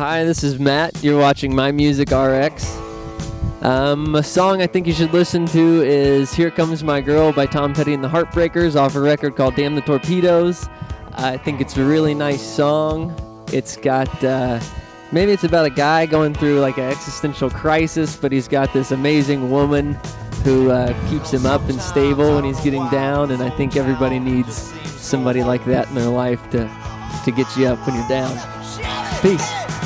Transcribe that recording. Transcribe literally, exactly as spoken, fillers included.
Hi, this is Matt. You're watching My Music R X. Um, a song I think you should listen to is Here Comes My Girl by Tom Petty and the Heartbreakers off a record called Damn the Torpedoes. I think it's a really nice song. It's got, uh, maybe it's about a guy going through like an existential crisis, but he's got this amazing woman who uh, keeps him up and stable when he's getting down, and I think everybody needs somebody like that in their life to, to get you up when you're down. Peace.